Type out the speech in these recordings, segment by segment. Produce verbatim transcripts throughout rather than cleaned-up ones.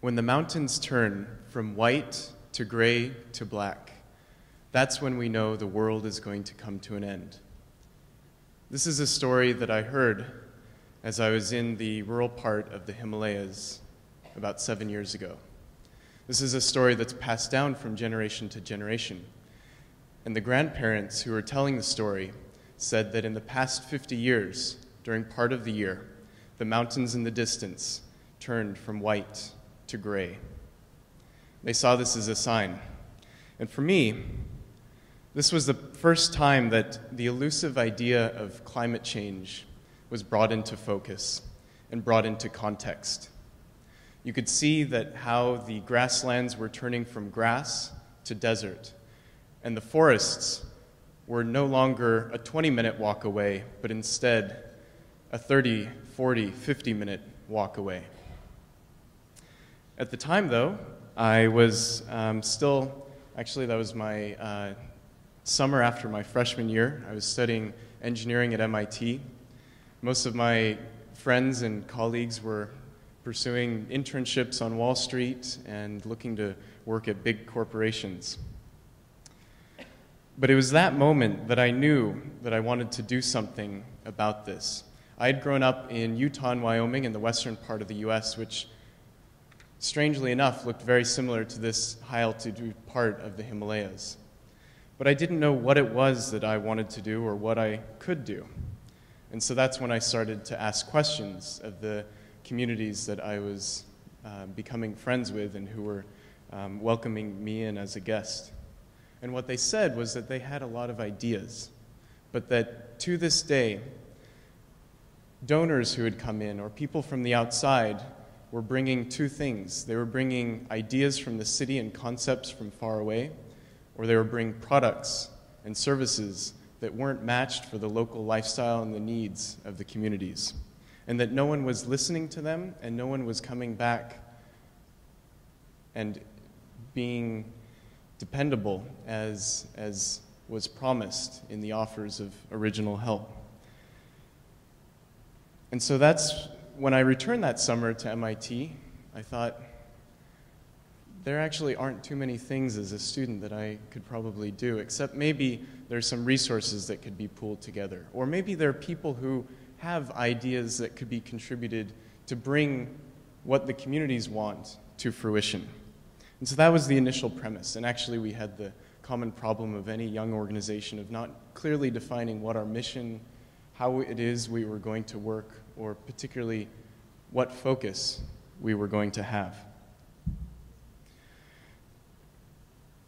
When the mountains turn from white to gray to black, that's when we know the world is going to come to an end. This is a story that I heard as I was in the rural part of the Himalayas about seven years ago. This is a story that's passed down from generation to generation. And the grandparents who were telling the story said that in the past fifty years, during part of the year, the mountains in the distance turned from white to gray. They saw this as a sign. And for me, this was the first time that the elusive idea of climate change was brought into focus and brought into context. You could see that how the grasslands were turning from grass to desert, and the forests were no longer a twenty-minute walk away, but instead a thirty, forty, fifty-minute walk away. At the time, though, I was um, still, actually that was my uh, summer after my freshman year. I was studying engineering at M I T. Most of my friends and colleagues were pursuing internships on Wall Street and looking to work at big corporations. But it was that moment that I knew that I wanted to do something about this. I had grown up in Utah and Wyoming in the western part of the U S, which strangely enough looked very similar to this high-altitude part of the Himalayas. But I didn't know what it was that I wanted to do or what I could do. And so that's when I started to ask questions of the communities that I was uh, becoming friends with and who were um, welcoming me in as a guest. And what they said was that they had a lot of ideas, but that to this day, donors who had come in or people from the outside were bringing two things. They were bringing ideas from the city and concepts from far away, or they were bringing products and services that weren't matched for the local lifestyle and the needs of the communities, and that no one was listening to them and no one was coming back and being dependable as, as was promised in the offers of original help. And so that's when I returned that summer to M I T, I thought, there actually aren't too many things as a student that I could probably do, except maybe there's some resources that could be pooled together. Or maybe there are people who have ideas that could be contributed to bring what the communities want to fruition. And so that was the initial premise. And actually, we had the common problem of any young organization of not clearly defining what our mission, how it is we were going to work, or particularly what focus we were going to have.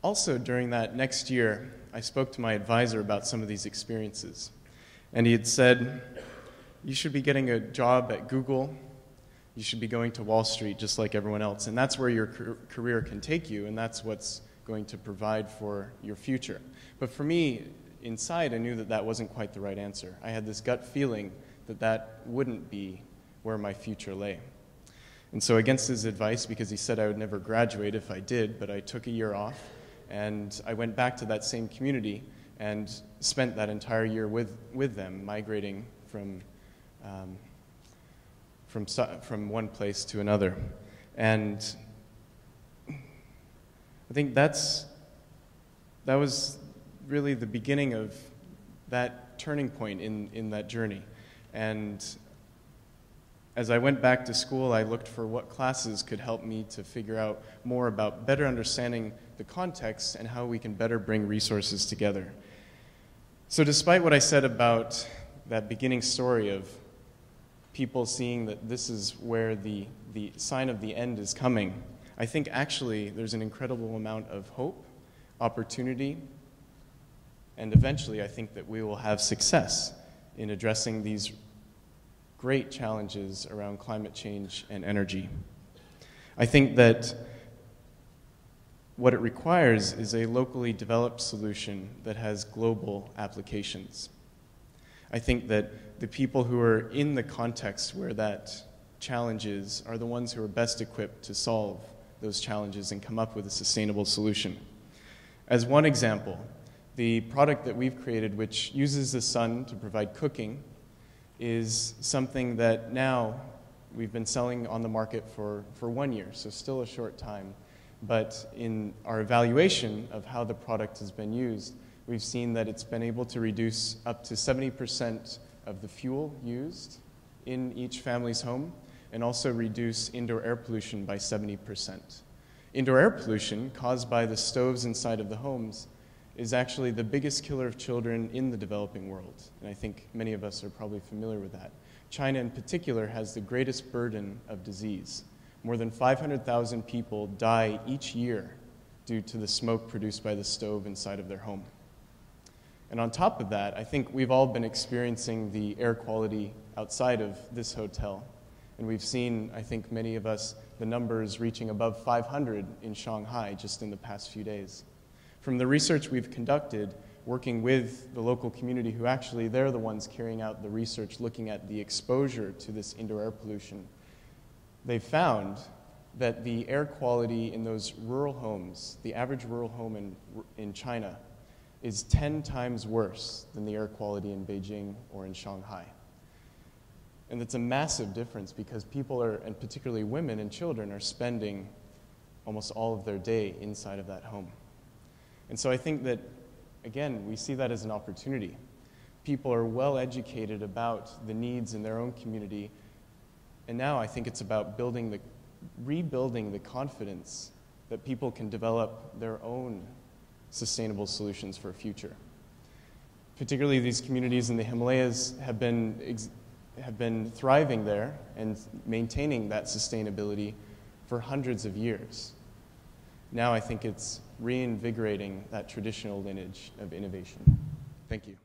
Also, during that next year, I spoke to my advisor about some of these experiences. And he had said, you should be getting a job at Google. You should be going to Wall Street just like everyone else. And that's where your career can take you, and that's what's going to provide for your future. But for me, inside, I knew that that wasn't quite the right answer. I had this gut feeling that that wouldn't be where my future lay. And so against his advice, because he said I would never graduate if I did, but I took a year off, and I went back to that same community and spent that entire year with, with them, migrating from, um, from, from one place to another. And I think that's, that was really the beginning of that turning point in, in that journey. And as I went back to school, I looked for what classes could help me to figure out more about better understanding the context and how we can better bring resources together. So despite what I said about that beginning story of people seeing that this is where the, the sign of the end is coming, I think actually there's an incredible amount of hope, opportunity, and eventually I think that we will have success in addressing these great challenges around climate change and energy. I think that what it requires is a locally developed solution that has global applications. I think that the people who are in the context where that challenge is are the ones who are best equipped to solve those challenges and come up with a sustainable solution. As one example, the product that we've created, which uses the sun to provide cooking, is something that now we've been selling on the market for, for one year, so still a short time. But in our evaluation of how the product has been used, we've seen that it's been able to reduce up to seventy percent of the fuel used in each family's home, and also reduce indoor air pollution by seventy percent. Indoor air pollution caused by the stoves inside of the homes is actually the biggest killer of children in the developing world. And I think many of us are probably familiar with that. China in particular has the greatest burden of disease. More than five hundred thousand people die each year due to the smoke produced by the stove inside of their home. And on top of that, I think we've all been experiencing the air quality outside of this hotel. And we've seen, I think many of us, the numbers reaching above five hundred in Shanghai just in the past few days. From the research we've conducted, working with the local community who actually, they're the ones carrying out the research, looking at the exposure to this indoor air pollution, they found that the air quality in those rural homes, the average rural home in, in China, is ten times worse than the air quality in Beijing or in Shanghai. And that's a massive difference because people are, and particularly women and children, are spending almost all of their day inside of that home. And so I think that, again, we see that as an opportunity. People are well educated about the needs in their own community, and now I think it's about building the, rebuilding the confidence that people can develop their own sustainable solutions for a future. Particularly these communities in the Himalayas have been, ex have been thriving there and maintaining that sustainability for hundreds of years. Now I think it's reinvigorating that traditional lineage of innovation. Thank you.